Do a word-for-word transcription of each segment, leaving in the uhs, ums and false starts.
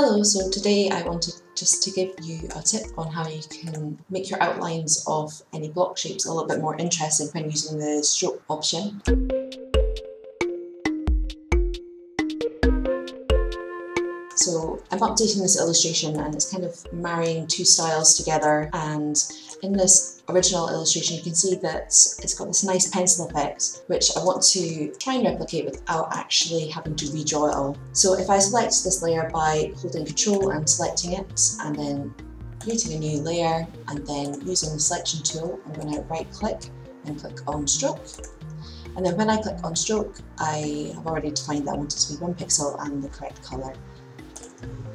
Hello, so today I wanted just to give you a tip on how you can make your outlines of any block shapes a little bit more interesting when using the stroke option. So I'm updating this illustration and it's kind of marrying two styles together, and in this original illustration you can see that it's got this nice pencil effect which I want to try and replicate without actually having to redraw it all. So if I select this layer by holding Control and selecting it and then creating a new layer, and then using the selection tool I'm going to right click and click on Stroke. And then when I click on Stroke, I have already defined that I want it to be one pixel and the correct colour.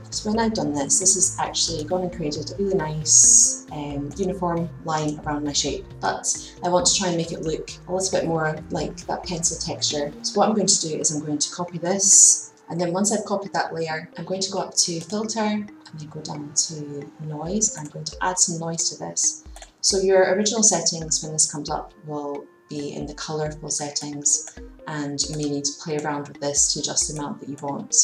So when I've done this, this has actually gone and created a really nice um, uniform line around my shape, but I want to try and make it look a little bit more like that pencil texture. So what I'm going to do is I'm going to copy this, and then once I've copied that layer, I'm going to go up to Filter, and then go down to Noise. I'm going to add some noise to this. So your original settings when this comes up will be in the colourful settings, and you may need to play around with this to adjust the amount that you want.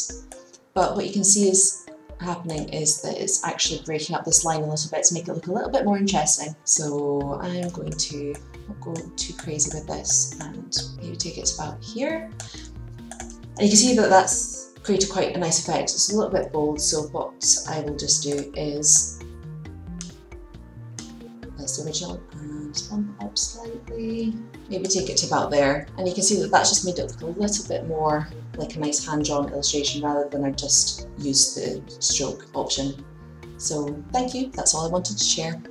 But what you can see is happening is that it's actually breaking up this line a little bit to make it look a little bit more interesting. So I'm going to not go too crazy with this and maybe take it about here. And you can see that that's created quite a nice effect. It's a little bit bold, so what I will just do is, that's the original, and bump up slightly. Maybe take it to about there. And you can see that that's just made it look a little bit more like a nice hand-drawn illustration rather than I just used the stroke option. So thank you, that's all I wanted to share.